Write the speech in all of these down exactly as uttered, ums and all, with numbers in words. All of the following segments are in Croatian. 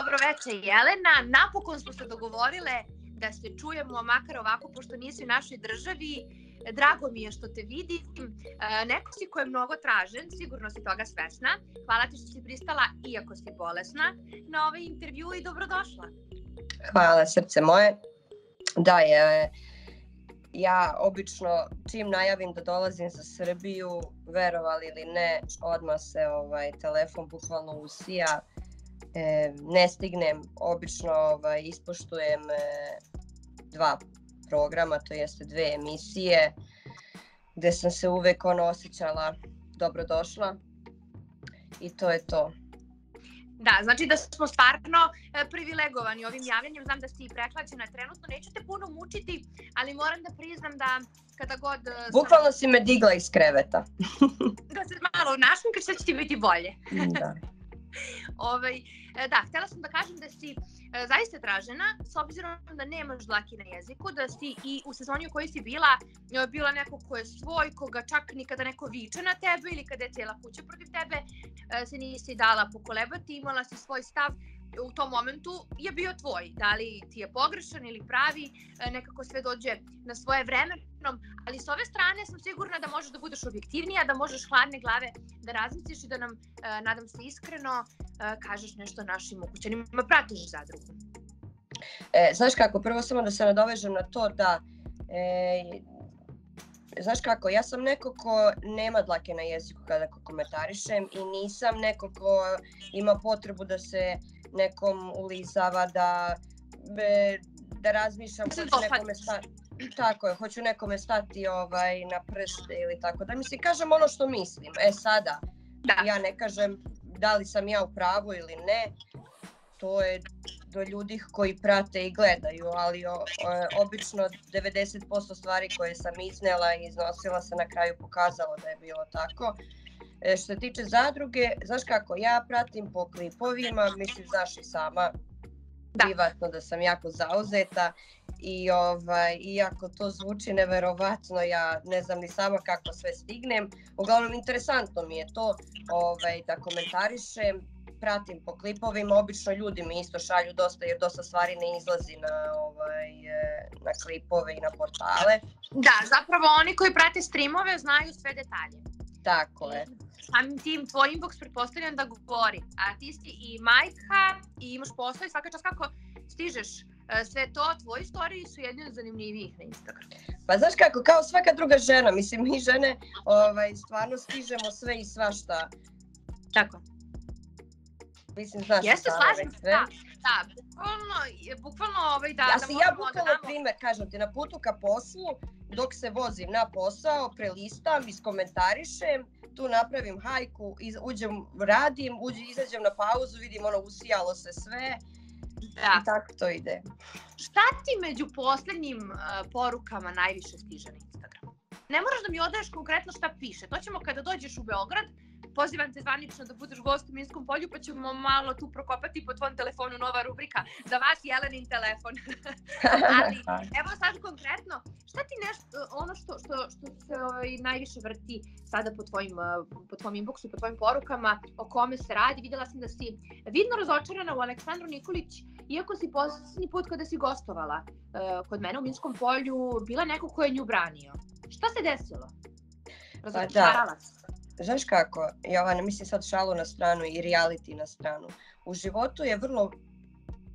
Dobro večer, Jelena. Napokon smo se dogovorile da se čujemo, makar ovako, pošto nisi u našoj državi. Drago mi je što te vidim. Neko si ko je mnogo tražen, sigurno si toga svesna. Hvala ti što si pristala, iako si bolesna, na ovaj intervju i dobrodošla. Hvala, srce moje. Da, je... Ja obično čim najavim da dolazim za Srbiju, verovali ili ne, odmah se ovaj telefon bukvalno usija, e, ne stignem, obično ovaj, ispoštujem e, dva programa, to jeste dve emisije, gde sam se uvek ono osjećala dobrodošla i to je to. Da, znači da smo stvarno privilegovani ovim javljanjem, znam da si prehlađena trenutno, neću te puno mučiti, ali moram da priznam da kada god... Bukvalno si me digla iz kreveta. Da se malo našminkaš, da će ti biti bolje. Da. Da, htjela sam da kažem da si zaista tražena, s obzirom da nemaš dlaki na jeziku, da si i u sezoni u kojoj si bila, bila neko ko je svoj, koga čak nikada neko viče na tebe ili kada je cijela kuća protiv tebe, se nisi dala pokolebati, imala si svoj stav, u tom momentu je bio tvoj, da li ti je pogrešan ili pravi, nekako sve dođe na svoje vremenom, ali s ove strane sam sigurna da možeš da budeš objektivnija, da možeš hladne glave da razmisliš i da nam, nadam se iskreno, kažeš nešto našim ukućanima, pratiš Zadrugu. E, znaš kako, prvo samo da se nadovežem na to da, e, znaš kako, ja sam neko ko nema dlake na jeziku kada komentarišem i nisam neko ko ima potrebu da se nekom ulizava, da, da razmišljam, hoću nekome stati, tako je, hoću nekome stati ovaj, na prste ili tako da. Mislim, kažem ono što mislim. E sada, da. Ja ne kažem da li sam ja u pravu ili ne, to je do ljudi koji prate i gledaju, ali o, o, obično devedeset posto stvari koje sam iznela i iznosila se na kraju pokazalo da je bilo tako. Što se tiče Zadruge, znaš kako, ja pratim po klipovima, mislim, znaš i sama, privatno da sam jako zauzeta i ovaj, iako to zvuči neverovatno, ja ne znam ni sama kako sve stignem. Uglavnom, interesantno mi je to ovaj, da komentarišem, pratim po klipovima, obično ljudi mi isto šalju dosta, jer dosta stvari ne izlazi na, ovaj, na klipove i na portale. Da, zapravo oni koji prate streamove znaju sve detalje. Tako je. Samim tim, tvoj inbox pretpostavljam da govori, a ti si i majka i imaš posao i svaka čast kako stižeš sve to, tvoje storije su jedne od zanimljivijih na Instagramu. Pa znaš kako, kao svaka druga žena, mislim mi žene ovaj, stvarno stižemo sve i svašta. Tako. Mislim, znaš što slažem sve. Da, da, bukvalno, bukvalno ovaj, da... Ja si da ja bukvalno damo... primer, kažem ti, na putu ka poslu, dok se vozim na posao, prelistam, iskomentarišem, tu napravim hajku, uđem, radim, uđem, izađem na pauzu, vidim ono, usijalo se sve da. I tako to ide. Šta ti među poslednjim uh, porukama najviše stiže na Instagramu? Ne moraš da mi odaješ konkretno šta piše, to ćemo kada dođeš u Beograd, pozivam te zvanično da budeš gost u Minskom polju, pa ćemo malo tu prokopati po tvom telefonu, nova rubrika, za vas Jelenin telefon. Ali evo sad konkretno, šta ti nešto, ono što, što, što se ovaj, najviše vrti sada po tvojim, po tvom inboxu, po tvojim porukama, o kome se radi? Videla sam da si vidno razočarana u Aleksandru Nikolić, iako si posljednji put kada si gostovala uh, kod mene u Minskom polju, bila neko ko je nju branio. Šta se desilo? Razočarala se. Znaš kako, Jovana, mislim sad šalu na stranu i reality na stranu. U životu je vrlo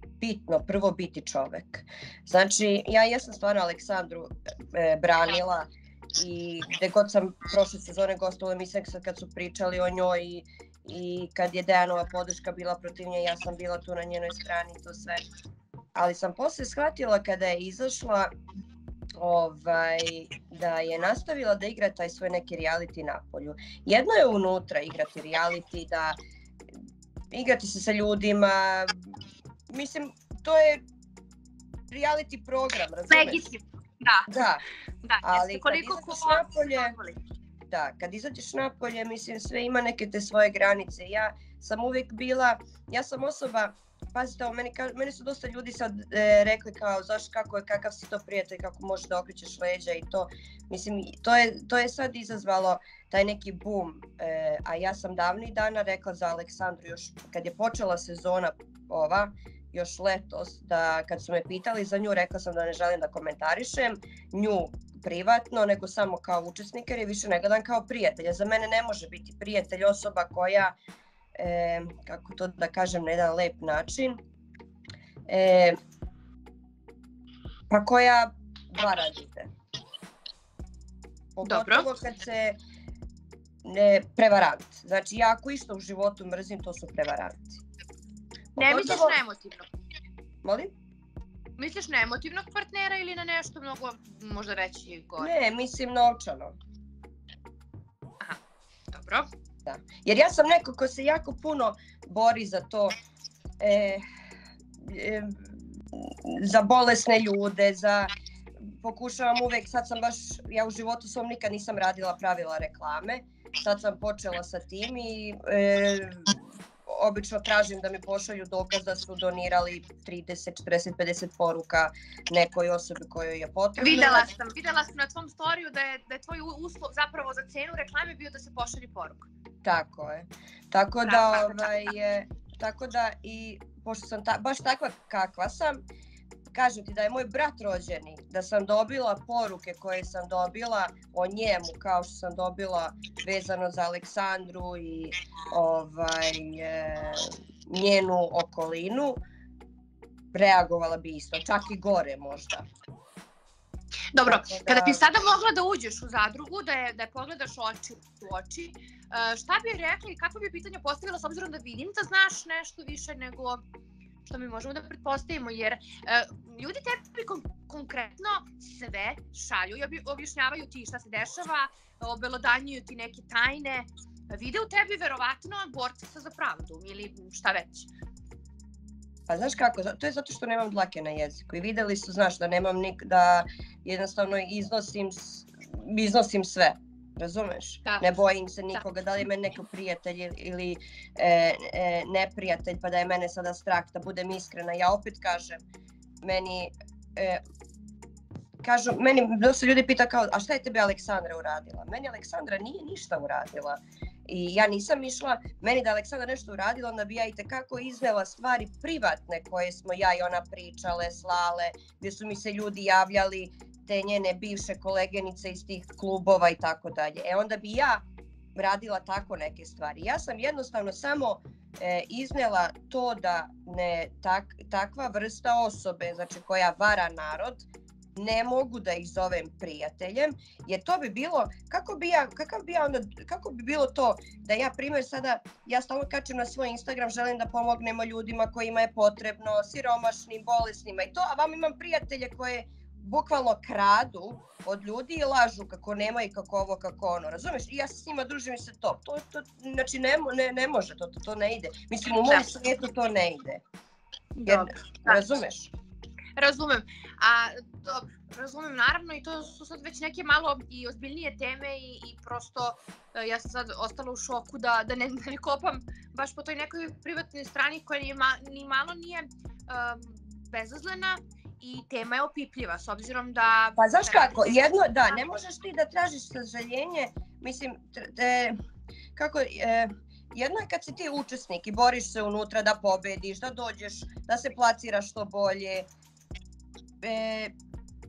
bitno prvo biti čovek. Znači, ja jesam stvarno Aleksandru e, branila i gde god sam prošle sezone gostovala, mislim sad kad su pričali o njoj i, i kad je Dejanova podrška bila protiv nje, ja sam bila tu na njenoj strani i to sve. Ali sam posle shvatila kada je izašla Ovaj, da je nastavila da igra taj svoj neki reality napolju. Jedno je unutra igrati reality, da igrati se sa ljudima, mislim, to je reality program, razumeš? Legitim, da. Da, da ali kad izađeš napolje, da, kad izađeš napolje, mislim, sve ima neke te svoje granice. Ja sam uvijek bila, ja sam osoba pazite, meni su dosta ljudi sad rekli kao zašto, kako je, kakav si to prijatelj, kako možeš da okrećeš leđa i to. Mislim, to je sad izazvalo taj neki boom, a ja sam davnih dana rekla za Aleksandru još kad je počela sezona ova, još letos, da kad su me pitali za nju, rekla sam da ne želim da komentarišem nju privatno, nego samo kao učesnik, jer je više ne gledam kao prijatelja. Za mene ne može biti prijatelj osoba koja, e, kako to da kažem na jedan lep način, e, pa koja vara djete. Pogotovo kad se e, prevarant. Znači ja ako išto u životu mrzim, to su prevaranti. Ne misliš na emotivnog? Molim? Misliš na emotivnog partnera ili na nešto mnogo, možda reći, gore? Ne, mislim novčano. Aha, dobro. Da, jer ja sam neko ko se jako puno bori za to, e, e, za bolesne ljude, za... Pokušavam uvek, sad sam baš, ja u životu svom nikad nisam radila pravila reklame, sad sam počela sa tim i... E, obično tražim da mi pošalju dokaz da su donirali trideset, četrdeset, pedeset poruka nekoj osobi kojoj je potrebno. Videla sam, videla sam na tvom storiju da je, da je tvoj uslov zapravo za cenu reklame bio da se pošalji poruka. Tako je. Tako da, ovaj, tako da i pošto sam ta, baš takva kakva sam, kažem ti da je moj brat rođeni, da sam dobila poruke koje sam dobila o njemu, kao što sam dobila vezano za Aleksandru i ovaj, e, njenu okolinu, reagovala bi isto, čak i gore možda. Dobro, da... kada bi sada mogla da uđeš u zadrugu, da je, da je pogledaš oči u oči, šta bi rekla i kako bi pitanje postavila, s obzirom da vidim da znaš nešto više nego... što mi možemo da pretpostavimo, jer ljudi tebi konkretno sve šalju i objašnjavaju ti šta se dešava, obelodanjuju ti neke tajne, vide u tebi verovatno borca za pravdu ili šta već. Pa znaš kako, to je zato što nemam dlake na jeziku i videli su, znaš, da nemam nik, da jednostavno iznosim, iznosim sve. Razumeš? Ne bojim se nikoga, da li je meni neko prijatelj ili neprijatelj, pa da je mene sada strah, da budem iskrena. Ja opet kažem, meni, kažu, meni dosta ljudi pita kao, a šta je tebe Aleksandra uradila? Meni Aleksandra nije ništa uradila i ja nisam išla, meni da Aleksandra nešto uradila, onda bi ja itekako iznela stvari privatne koje smo ja i ona pričale, slale, gdje su mi se ljudi javljali, te njene bivše kolegenice iz tih klubova i tako dalje. E onda bi ja radila tako neke stvari. Ja sam jednostavno samo e, iznela to da ne tak, takva vrsta osobe, znači koja vara narod, ne mogu da ih zovem prijateljem, jer to bi bilo, kako bi, ja, kakav bi, ja onda, kako bi bilo to da ja primjer sada, ja stalno kačem na svoj Instagram, želim da pomognemo ljudima kojima je potrebno, siromašnim, bolesnima i to, a vam imam prijatelje koje bukvalno kradu od ljudi i lažu kako nema i kako ovo, kako ono, razumeš? I ja se s njima družim i se top. To, to, znači, ne, ne, ne može, to, to, to ne ide. Mislim, u mojom svijetu to ne ide. Jer, razumeš? Razumem. A, dobro, razumem, naravno, i to su sad već neke malo i ozbiljnije teme i, i prosto ja sam sad ostala u šoku da, da, ne, da ne kopam baš po toj nekoj privatnoj strani koja nije, ni malo nije um, bezazlena. I tema je opipljiva, s obzirom da... Pa znaš kako, jedno, da, ne možeš ti da tražiš sažaljenje, mislim, te, kako, e, jedno je kad si ti učesnik i boriš se unutra da pobediš, da dođeš, da se placiraš što bolje, e,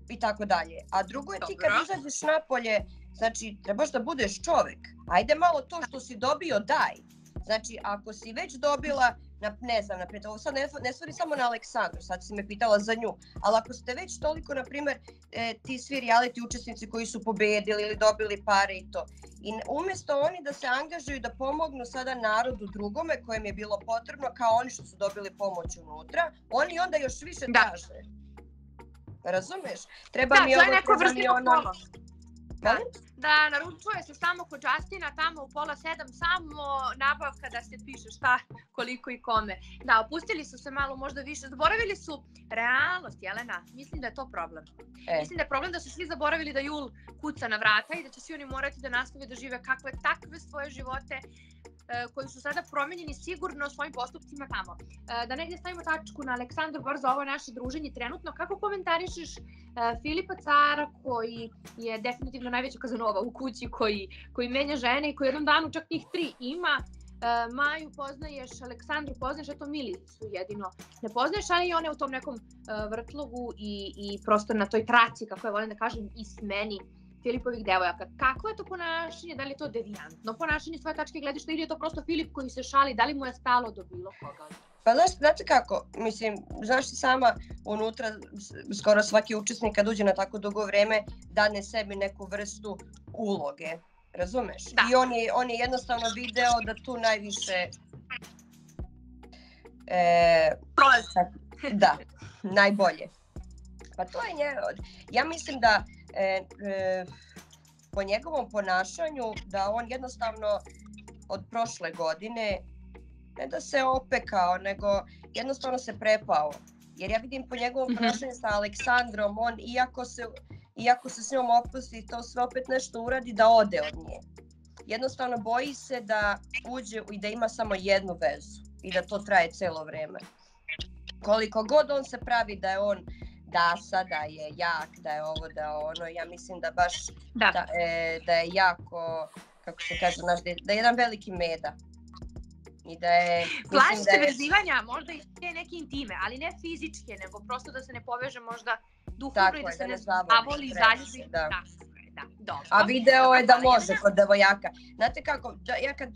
i tako dalje. A drugo je ti kad izađeš napolje, znači, trebaš da budeš čovek. Ajde malo to što si dobio, daj. Znači, ako si već dobila... Na, ne znam, naprijed, ovo sad ne, ne stvari samo na Aleksandru, sad si me pitala za nju, ali ako ste već toliko, na primjer, e, ti svi reality učesnici koji su pobedili ili dobili pare i to, i umjesto oni da se angažuju da pomognu sada narodu drugome kojem je bilo potrebno, kao oni što su dobili pomoć unutra, oni onda još više traže. Da. Razumeš? Treba da, mi to je neko vrstno polo. Da, da naručuje se samo kod Justina, tamo u pola sedam, samo nabavka da se piše šta, koliko i kome. Da, opustili su se malo možda više, zaboravili su realnost, Jelena, mislim da je to problem. E. Mislim da je problem da su svi zaboravili da jul kuca na vrata i da će svi oni morati da nastave da žive kakve takve svoje živote, koji su sada promenjeni sigurno svojim postupcima tamo. Da negde stavimo tačku na Aleksandru bar za ovo naše druženje trenutno, kako komentarišeš Filipa Cara koji je definitivno najveća Kazanova u kući, koji menja žene i koji jednom danu čak njih tri ima? Maju poznaješ, Aleksandru poznaješ, eto Milicu jedino ne poznaješ, ali i ona je u tom nekom vrtlogu i prosto na toj traci, kako je volim da kažem, i smeni Filipovih devojaka. Kako je to ponašanje, da li je to devijantno ponašanje svoje tačke gledišta ili je to prosto Filip koji se šali, da li mu je stalo do bilo koga? Pa znate kako, mislim, znaš ti sama, unutra skoro svaki učesnik kad uđe na tako dugo vreme dane sebi neku vrstu uloge, razumeš? I on je jednostavno video da tu najviše... Prolazak. Da, najbolje. Pa to je njega. Ja mislim da po njegovom ponašanju da on jednostavno od prošle godine ne da se opekao, nego jednostavno se prepao. Jer ja vidim po njegovom ponašanju sa Aleksandrom, on iako se... iako se s njom opusti, to sve opet nešto uradi da ode od nje. Jednostavno boji se da uđe i da ima samo jednu vezu i da to traje celo vreme. Koliko god on se pravi da je on dasa, da je jak, da je ovo, da je ono, ja mislim da baš da je jako, kako se kaže, da je jedan veliki meda. Plaši se vezivanja, možda i te neke intime, ali ne fizičke, nego prosto da se ne poveže možda duhovno i da se ne zavoli zaljubiti. A video je da može kod devojaka. Znate kako, ja kad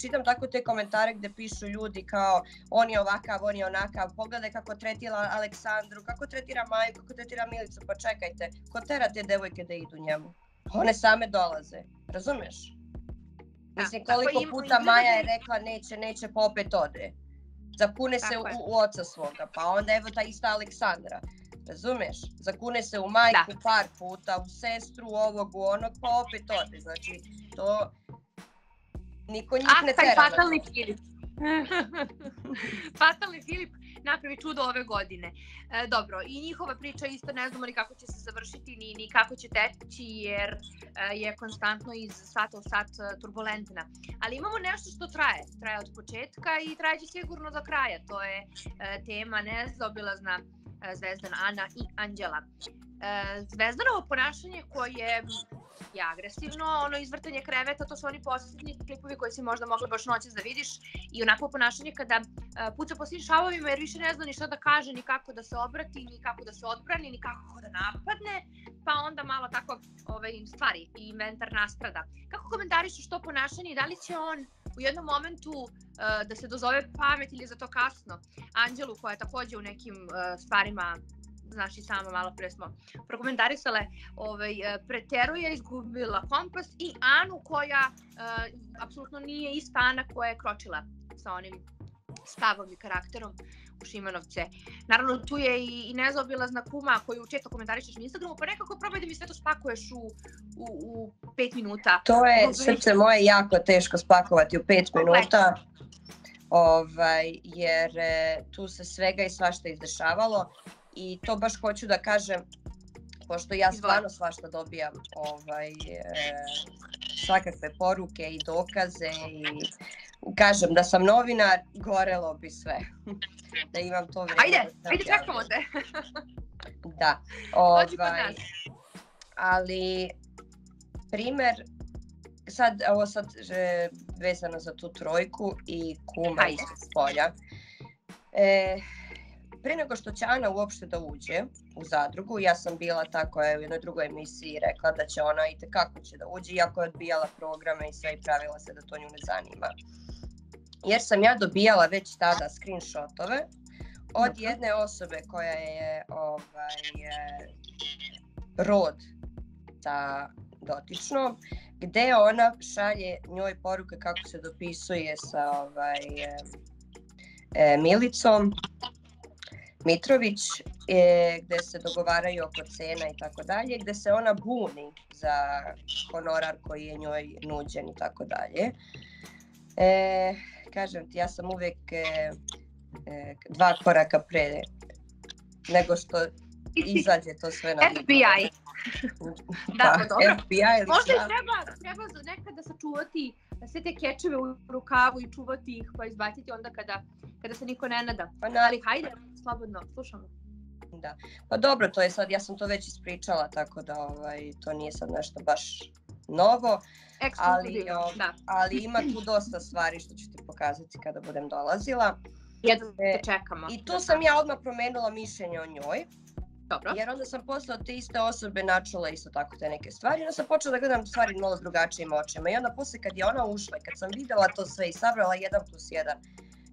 čitam tako te komentare gde pišu ljudi kao on je ovakav, on je onakav, pogledaj kako tretira Aleksandru, kako tretira Maju, kako tretira Milicu, pa čekajte, ko tera te devojke da idu njemu? One same dolaze, razumeš? Mislim, koliko puta Maja je rekla neće, neće, pa opet ode. Zakune se u oca svoga, pa onda evo ta ista Aleksandra, razumeš? Zakune se u majku par puta, u sestru, ovog, u onog, pa opet ode. Znači, to niko njih ne tera. A, taj fatalni Filip. Fatalni Filip napravi čudo ove godine. Dobro, i njihova priča isto ne znamo ni kako će se završiti, ni kako će teći, jer je konstantno iz sata u sat turbulentna. Ali imamo nešto što traje, traje od početka i traje će sigurno do kraja. To je tema nezaobilazna Zvezdan, Ana i Anđela. Zvezdanovo ponašanje koje je agresivno, ono izvrtanje kreveta, to su oni posljednji klipovi koji si možda mogla baš noćas da vidiš i onako ponašanje kada puca po svim šavovima jer više ne zna ni šta da kaže, ni kako da se obrati, ni kako da se odbrani, ni kako da napadne, pa onda malo tako stvari i inventar nastrada. Kako komentarišeš to ponašanje i da li će on u jednom momentu da se dozove pamet ili za to kasno? Anđelu koja je takođe u nekim stvarima, znaš i sama, malo pre smo prokomentarisale, preteruje, izgubila kompas, i Anu koja apsolutno nije ista Ana koja je kročila sa onim stavom i karakterom u Šimanovce. Naravno, tu je i nezaobilazna kuma koju često komentarišeš na Instagramu, pa nekako probaj da mi sve to spakuješ u pet minuta. To je, srce moje, jako teško spakovati u pet minuta, jer tu se svega i svašta izdešavalo. I to baš hoću da kažem, pošto ja stvarno svašta dobijam svakakve poruke i dokaze i kažem da sam novinar, gorelo bi sve, da imam to vreme. Ajde, ajde, čekamo te. Da, ali primer, sad ovo sad vezano za tu trojku i kuma iz polja. Pre nego što će Ana uopšte da uđe u zadrugu, ja sam bila tako u jednoj drugoj emisiji rekla da će ona i tekako će da uđe, iako je odbijala programe i sve i pravila se da to nju ne zanima. Jer sam ja dobijala već tada screenshotove od jedne osobe koja je rod sa dotičnom, gde ona šalje njoj poruke kako se dopisuje sa Milicom Mitrović, gde se dogovaraju oko cena i tako dalje, gde se ona buni za honorar koji je njoj nuđen i tako dalje. Kažem ti, ja sam uvek dva koraka pre nego što izađe to sve na vidno. F B I. Da, dobro. Možda i treba nekada sačuvati sve te kečeve u rukavu i čuvati ih pa izbaciti onda kada, kada se niko ne nada. Ali hajde, slobodno, slušamo. Da, pa dobro, to je sad, ja sam to već ispričala, tako da ovaj, to nije sad nešto baš novo, ali, o, ali ima tu dosta stvari što ću ti pokazati kada budem dolazila. Jedno te čekamo. I tu sam ja odmah promenila mišljenje o njoj. Dobro. Jer onda sam posle od te iste osobe načula isto tako te neke stvari, onda sam počela da gledam stvari malo s drugačijim očima i onda posle kad je ona ušla i kad sam videla to sve i sabrala jedan plus jedan,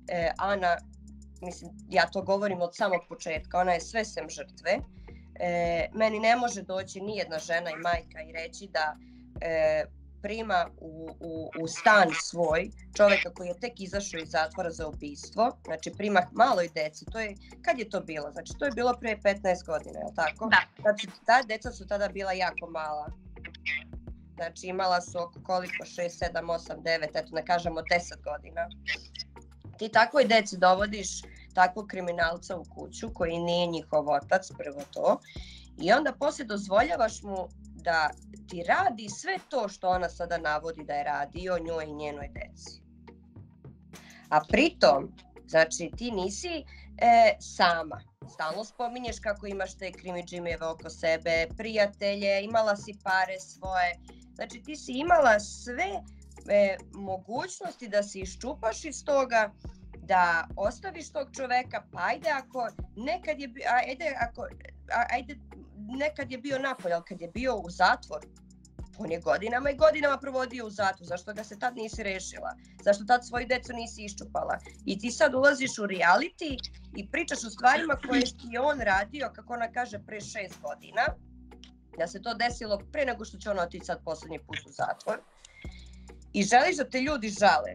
e, Ana, mislim, ja to govorim od samog početka, ona je sve sem žrtve, e, meni ne može doći ni jedna žena i majka i reći da e, prima u, u, u stan svoj čoveka koji je tek izašao iz zatvora za ubistvo, znači prima maloj deci, to je, kad je to bilo? Znači to je bilo pre petnaest godina, je li tako? Da. Znači ta deca su tada bila jako mala, znači imala su oko koliko, šest, sedam, osam, devet, eto ne kažemo deset godina. Ti takvoj deci dovodiš takvog kriminalca u kuću koji nije njihov otac, prvo to, i onda poslije dozvoljavaš mu da ti radi sve to što ona sada navodi da je radio njoj i njenoj deci. A pritom, znači ti nisi e, sama. Stalno spominješ kako imaš te krimidžimijeve oko sebe, prijatelje, imala si pare svoje. Znači ti si imala sve e, mogućnosti da se iščupaš iz toga, da ostaviš tog čoveka, pa ajde ako nekad je, ajde ako, ajde nekad je bio napolje, ali kad je bio u zatvoru, on je godinama i godinama provodio u zatvoru. Zašto ga se tad nisi rešila? Zašto tad svoju decu nisi iščupala? I ti sad ulaziš u reality i pričaš o stvarima koje je on radio, kako ona kaže, pre šest godina. Da se to desilo pre nego što će ona otići sad poslednji put u zatvor. I želiš da te ljudi žale.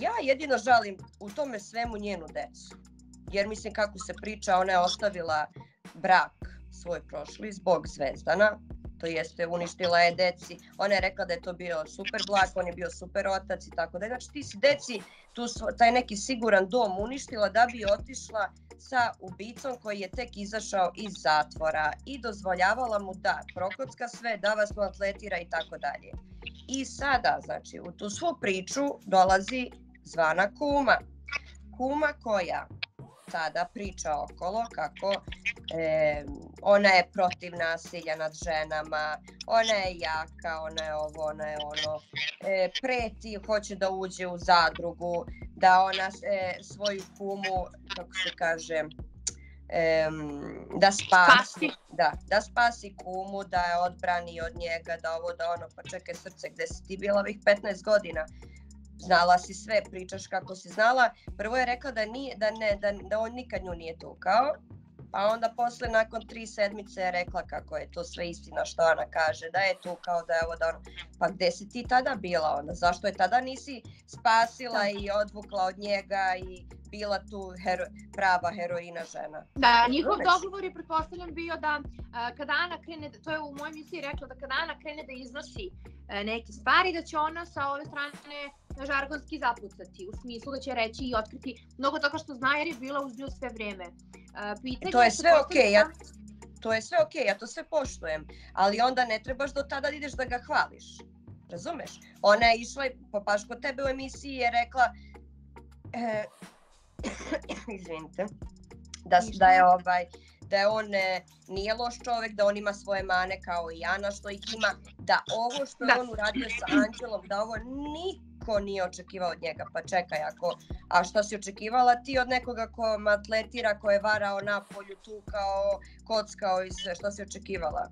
Ja jedino žalim u tome svemu njenu decu. Jer mislim kako se priča, ona je ostavila brak svoj prošli zbog Zvezdana, to jeste uništila je deci, ona je rekla da je to bio super blag, on je bio super otac i tako da. Znači ti si deci tu, taj neki siguran dom uništila da bi otišla sa ubicom koji je tek izašao iz zatvora i dozvoljavala mu da prokocka sve, da vas mu atletira i tako dalje. I sada, znači, u tu svu priču dolazi zvana kuma. Kuma koja sada priča okolo kako e, ona je protiv nasilja nad ženama, ona je jaka, ona je ovo, ona je ono, e, preti, hoće da uđe u zadrugu, da ona e, svoju kumu, kako se kaže, e, da spasi, spasi. Da, da spasi kumu, da je odbrani od njega, da ovo, da ono, pa čekaj srce, gde si ti bila ovih petnaest godina? Znala si sve, pričaš kako si znala. Prvo je rekla da, nije, da, ne, da, da on nikad nju nije tukao, pa onda posle nakon tri sedmice je rekla kako je to sve istina što ona kaže, da je tukao, da je ovo, da ono. Pa gde si ti tada bila onda? Zašto je tada nisi spasila i odvukla od njega i bila tu hero, prava heroina žena? Da, njihov dogovor je pretpostavljen bio da uh, kada Ana krene, to je u mojoj misiji rekla, da kada Ana krene da iznosi uh, neke stvari, da će ona sa ove strane žargonski zapucati, u smislu da će reći i otkriti mnogo toga što zna jer je bila uz nju sve vreme. Uh, to je sve okej, okay, ja, to je sve okej, okay, ja to sve poštujem, ali onda ne trebaš do tada ideš da ga hvališ, razumeš? Ona je išla po baš kod tebe u emisiji i je rekla e, izvinite, da, da je ovaj, da je on e, nije loš čovek, da on ima svoje mane kao i Ana što ih ima, da ovo što je on uradio sa Anđelom, da ovo niko nije očekivao od njega. Pa čekaj, ako, a šta si očekivala ti od nekoga ko matletira, ko je varao na polju, tukao, kockao i sve, šta si očekivala?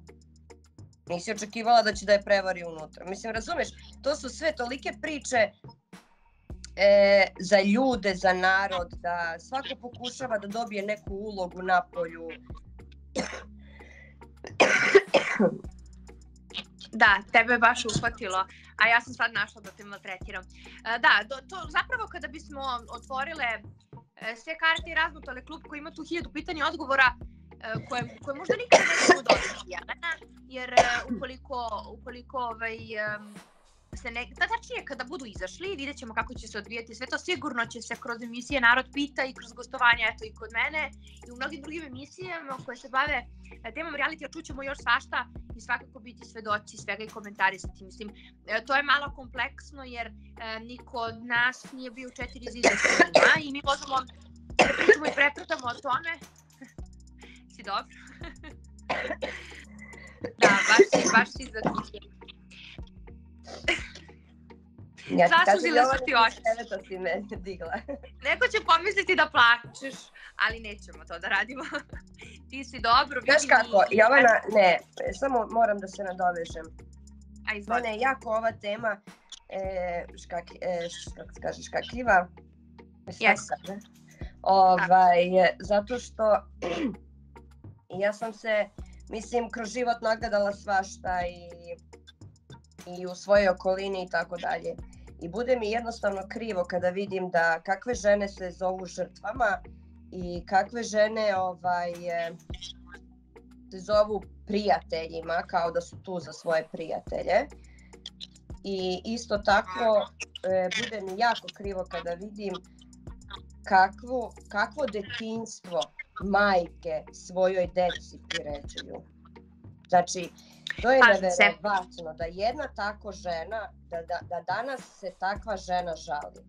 Nisi očekivala da će da je prevari unutra. Mislim, razumeš, to su sve tolike priče E, za ljude, za narod, da svako pokušava da dobije neku ulogu na polju. Da, tebe je baš uhvatilo, a ja sam sad našla da te maltretiram. Da, do, to, zapravo kada bismo otvorile sve karte i razmotale klub koji ima tu hiljadu pitanja i odgovora, koje, koje možda nikad ne mogu dobiti, Jelena, jer ukoliko, ukoliko ovaj, se ne, tačnije kada budu izašli, vidjet ćemo kako će se odvijati sve to. Sigurno će se kroz emisije Narod pita i kroz gostovanja, eto i kod mene i u mnogim drugim emisijama koje se bave temom reality, čućemo još svašta i svakako biti svedoci svega i komentarisati. Mislim, to je malo kompleksno jer niko od nas nije bio u četiri zida i mi možemo da pričamo i prepratamo o tome. Si dobro? Da, baš, baš si za tijem. Ja ti kažem, Jovana, ti sebe to si me digla. Neko će pomisliti da plačeš, ali nećemo to da radimo. Ti si dobro. Znaš kako, Jovana, ne, samo moram da se nadovežem. Mene je jako ova tema e, škak, e, škak, kaže, škakljiva. Yes. Kaže. Ovaj, zato što ja sam se, mislim, kroz život nagledala svašta i i u svojoj okolini i tako dalje. I bude mi jednostavno krivo kada vidim da kakve žene se zovu žrtvama i kakve žene ovaj, se zovu prijateljima, kao da su tu za svoje prijatelje. I isto tako bude mi jako krivo kada vidim kakvo, kakvo detinjstvo majke svojoj deci priređuju. Znači, to je neverovatno da jedna tako žena, da, da, da danas se takva žena žali.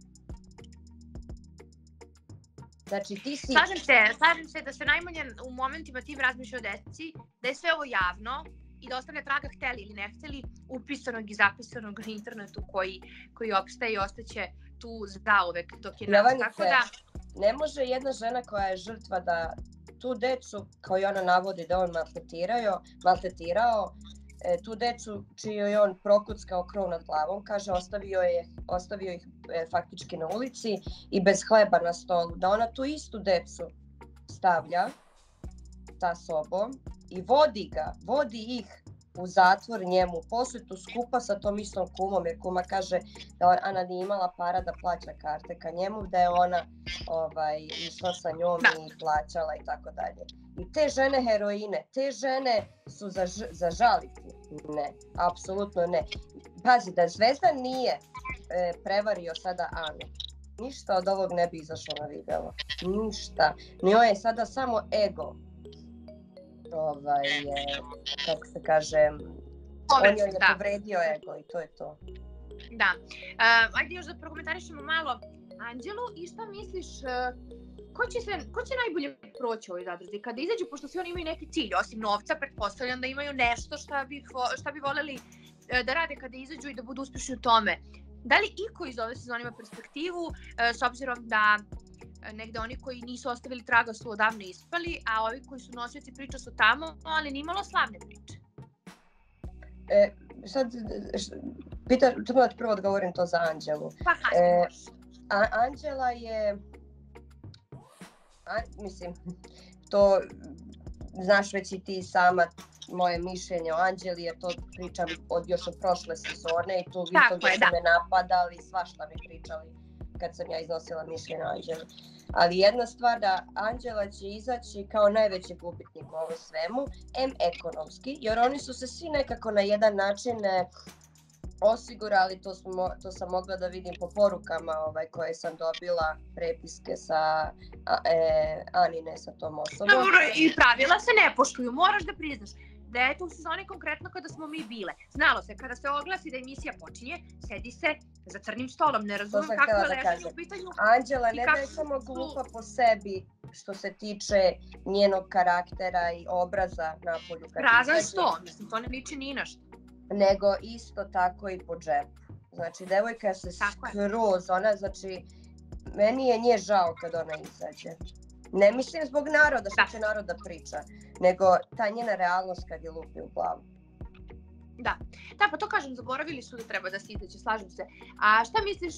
Znači ti si... Slažem se, slažem se da se najmanje u momentima tim razmišlja o deci, da je sve ovo javno i da ostane traga hteli ili ne hteli upisanog i zapisanog na internetu koji, koji opstaje i ostaće tu zauvek dok je nas. Tako da... Ne može jedna žena koja je žrtva da tu decu koju ona navodi da on maltretirao, maltretirao tu decu čiju je on prokuckao krov nad glavom, kaže ostavio, je, ostavio ih e, faktički na ulici i bez hleba na stolu, da ona tu istu decu stavlja sa sobom i vodi ga, vodi ih u zatvor njemu, posetu skupa sa tom istom kumom, jer kuma kaže da ona nije imala para da plaća karte ka njemu, da je ona ovaj, išla sa njom da. I plaćala i tako dalje. I te žene heroine, te žene su za, za žaliti. Ne, apsolutno ne. Pazi, da Zvezdan nije e, prevario sada Anu, ništa od ovog ne bi izašlo na videlo. Ništa. Njoj je sada samo ego. Ovaj, je, kako se kaže, Povec, on joj je da. povredio ego i to je to. Da. Uh, ajde još da prokomentarišemo malo Anđelu i šta misliš, uh, ko će, se, ko će najbolje proći u ovoj zadruzi? Kada izađu, pošto svi oni imaju neki cilj, osim novca, pretpostavljam da imaju nešto šta bi, šta bi voljeli uh, da rade kada izađu i da budu uspešni u tome. Da li iko iz ove sezone ima perspektivu, uh, s obzirom da negde oni koji nisu ostavili traga su odavno ispali, a ovi koji su nosioci priča su tamo, ali nimalo slavne priče. E, sad, pita, ćemo prvo odgovorim to za Anđelu. Pa hajde, e, a, Anđela je, a, mislim, to znaš već i ti sama, moje mišljenje o Anđeli, jer to pričam od još od prošle sezone i tu vidite da su me napadali, svašta mi pričali kad sam ja iznosila mišljenje na Anđelu. Ali jedna stvar, da Anđela će izaći kao najveći gubitnik u ovom svemu, em ekonomski, jer oni su se svi nekako na jedan način osigurali, to, smo, to sam mogla da vidim po porukama ovaj, koje sam dobila, prepiske sa a, e, Anine, sa tom osobom. Dobro, i pravila se ne poštuju, moraš da priznaš. Da je to u sezoni konkretno kada smo mi bile. Znalo se, kada se oglasi da emisija počinje, sedi se za crnim stolom. Ne razumijem kako je lešenje u pitanju. Anđela, ne da je samo glupa po sebi što se tiče njenog karaktera i obraza na polju. Prazan sto, mislim, to ne liči ni na što. Nego isto tako i po džepu. Znači, devojka se skroz, ona, znači, meni je nje žao kad ona izađe. Ne mislim zbog naroda što da. će narod da priča, nego ta njena realnost kad je lupi u glavu. Da, da, pa to kažem, zaboravili su da treba da se izađe, slažem se. A šta misliš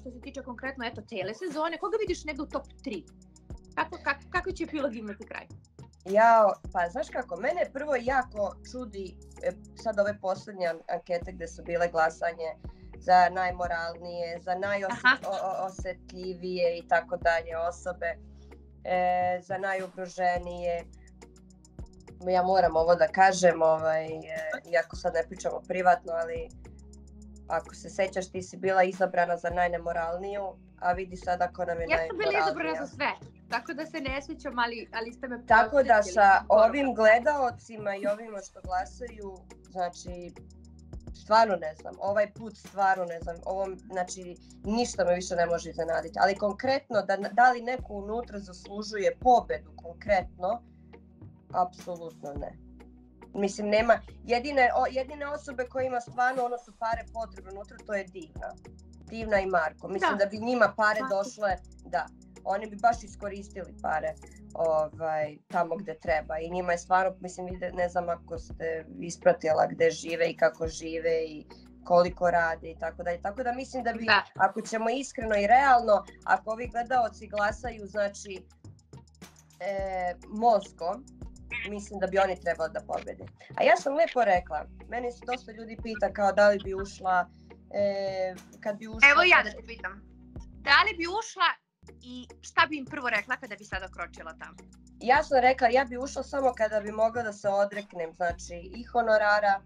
što se tiče konkretno eto, cele sezone, koga vidiš negde u top tri? Kako, kako, kako će epilog imati kraj? Jao, pa znaš kako, mene prvo jako čudi sad ove poslednje ankete gde su bile glasanje za najmoralnije, za najosetljivije i tako dalje osobe. E, za najugroženije, ja moram ovo da kažem, ovaj, e, iako sad ne pričamo privatno, ali Ako se sećaš, ti si bila izabrana za najnemoralniju, a vidi sada ko nam je najmoralnija. Ja sam bila izabrana za sve, tako da se ne sjećam, ali, ali ste me... Tako da sa ovim gledaocima i ovima što glasaju, znači, stvarno ne znam, ovaj put stvarno ne znam, ovo, znači, ništa me više ne može iznenaditi. Ali konkretno, da, da li neko unutra zaslužuje pobedu konkretno, apsolutno ne. Mislim, nema, jedine, o, jedine osobe koje ima stvarno ono su pare potrebne unutra, to je Divna. Divna i Marko. Mislim da, da bi njima pare došle, da, oni bi baš iskoristili pare ovaj, tamo gde treba. I njima je stvarno, mislim, ne znam ako ste ispratila gde žive i kako žive i koliko rade i tako dalje. Tako da mislim da bi, da, ako ćemo iskreno i realno, ako ovi gledaoci glasaju, znači, e, mozgom, mislim da bi oni trebali da pobede. A ja sam lepo rekla, meni se dosta ljudi pita kao da li bi ušla, e, kad bi ušla... Evo ja da te pitam, da li bi ušla i šta bi im prvo rekla kada bi sada kročila tamo? Ja sam rekla, ja bi ušla samo kada bi mogla da se odreknem, znači i honorara,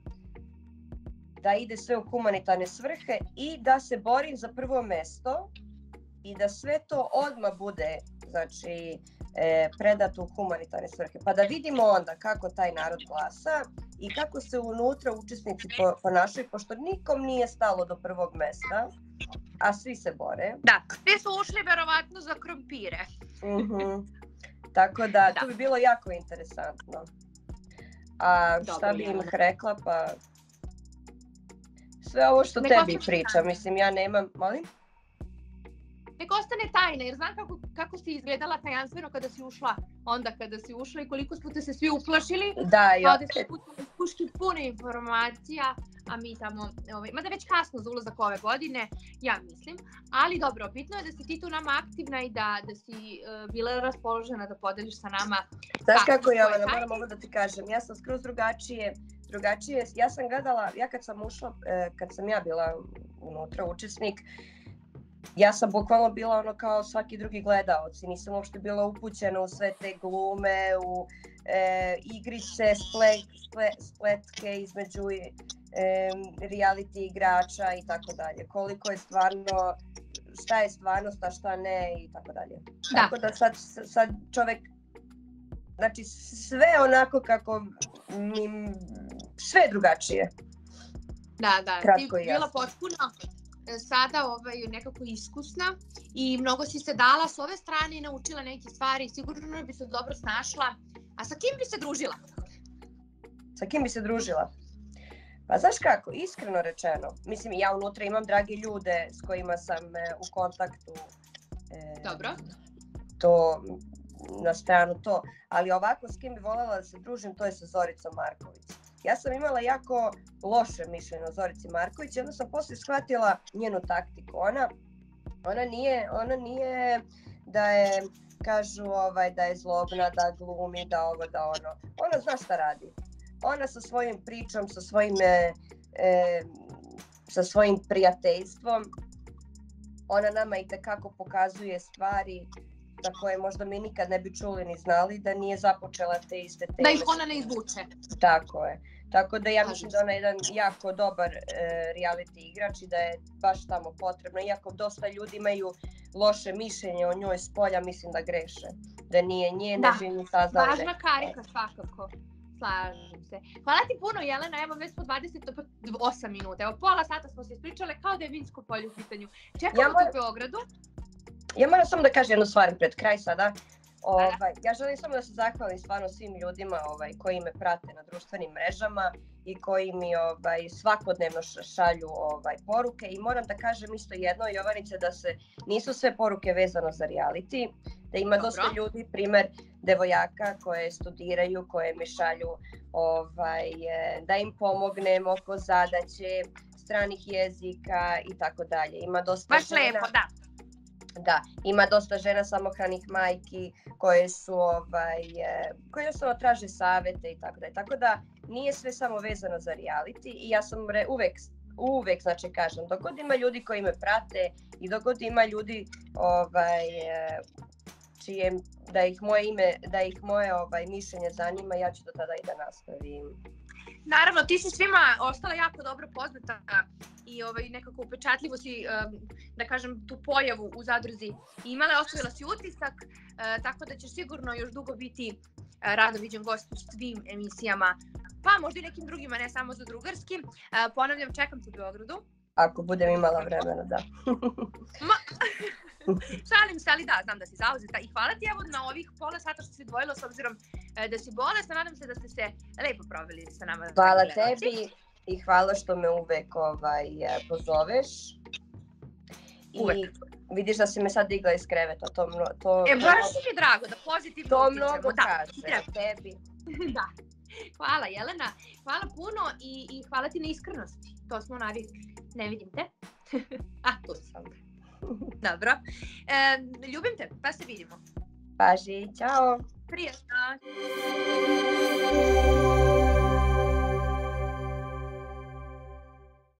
da ide sve u humanitarne svrhe i da se borim za prvo mesto i da sve to odmah bude, znači, E, predat u humanitarne svrhe, pa da vidimo onda kako taj narod glasa i kako se unutra učesnici ponašaju, pošto nikom nije stalo do prvog mesta, a svi se bore. Da, svi su ušli verovatno za krompire. Uh-huh. Tako da, da, to bi bilo jako interesantno. A šta Dobre, bi im rekla, pa... Sve ovo što Neko tebi pričam, mislim, ja nemam... Molim? Neka ostane tajna, jer znam kako, kako si izgledala tajanstveno kada si ušla, onda kada si ušla i koliko smo te se svi uplašili. Da, ja. Pa ovde se putem puški puno informacija, a mi tamo, ovaj, mada već kasno za ulazak ove godine, ja mislim. Ali dobro, bitno je da si ti tu nama aktivna i da, da si uh, bila raspoložena da podeliš sa nama. Znaš kako, Jovana, moram ovo da ti kažem, ja sam skroz drugačije, drugačije, ja sam gledala, ja kad sam ušla, eh, kad sam ja bila unutra učesnik, ja sam bukvalno bila ono kao svaki drugi gledalac i nisam uopšte bila upućena u sve te glume, u e, igrice, splet, splet, spletke između e, reality igrača i tako dalje. Koliko je stvarno, šta je stvarnost, a šta ne i tako dalje. Tako da sad, sad čovek, znači sve onako kako, m, sve drugačije. Da, da, kratko ti bila potpuno sada ovaj, nekako iskusna i mnogo si se dala s ove strane i naučila neke stvari, sigurno bi se dobro snašla. A sa kim bi se družila? Sa kim bi se družila? Pa znaš kako, iskreno rečeno, mislim ja unutra imam dragi ljude s kojima sam e, u kontaktu. E, dobro. To, na stranu to, ali ovako s kim bi voljela da se družim, to je sa Zoricom Marković. Ja sam imala jako loše mišljenje o Zorici Marković i onda sam poslije shvatila njenu taktiku. Ona, ona, nije, ona nije da je, kažu, ovaj, da je zlobna, da glumi, da ovo, da ono. Ona zna šta radi. Ona sa svojim pričom, sa svojim, e, e, sa svojim prijateljstvom, ona nama i tekako pokazuje stvari za koje možda mi nikad ne bi čuli ni znali, da nije započela te iste teme. Da ih ona ne izvuče. Tako je. Tako da ja mislim da ona je jedan jako dobar e, reality igrač i da je baš tamo potrebno. Iako dosta ljudi imaju loše mišljenje o njoj s polja, mislim da greše. Da nije njena, da bi mi saznali. Da, važna karika svakako. Slažem se. Hvala ti puno, Jelena, evo već smo dvadeset osam minuta. Evo pola sata smo se ispričale kao da je Minsko polje u pitanju. Čekamo ja moj... tu u Beogradu. Ja moram samo da kažem jednu stvar pred kraj sada. Ovaj, ja želim samo da se zahvalim stvarno svim ljudima ovaj, koji me prate na društvenim mrežama i koji mi ovaj, svakodnevno šalju ovaj, poruke. I moram da kažem isto jedno, Jovanice, da se nisu sve poruke vezano za reality. Da ima Dobro. dosta ljudi, primer devojaka koje studiraju, koje mi šalju ovaj, da im pomognem oko zadaće, stranih jezika i tako dalje. Ima dosta Baš žena... lepo, da. Da, ima dosta žena samohranih majki koje su ovaj koje su traže savete i tako da. Tako da nije sve samo vezano za reality i ja sam re, uvek uvek znači kažem, dok god ima ljudi koji me prate i dok god ima ljudi ovaj čije da ih moje ime, da ih moje ovaj mišljenje zanima, ja ću do tada i da nastavim. Naravno, ti si svima ostala jako dobro poznata i ovaj, nekako upečatljivo si, da kažem, tu pojavu u zadruzi imala, ostavila si utisak, tako da ćeš sigurno još dugo biti radoviđen gost u svim emisijama, pa možda i nekim drugima, ne samo zadrugarskim. Ponavljam, čekam te u Beogradu. Ako budem imala vremena, da. Ma, šalim se, ali da, znam da si zauzeta. I hvala ti evo na ovih pola sata što si odvojila, s obzirom da si bolesna. Nadam se da ste se lepo proveli sa nama. Hvala tebi i hvala što me uvek ovaj, pozoveš. Uvek. I vidiš da si me sad digla iz kreveta. To mno, to, e, baš mi je drago da pozitivno to utičemo. To mnogo kaže tebi. Da. Hvala Jelena, hvala puno i, i hvala ti na iskrenosti. To smo navikli. Ne vidim te. A, tu sam. Dobro. E, ljubim te, pa se vidimo. Paži, čao. Prijatno.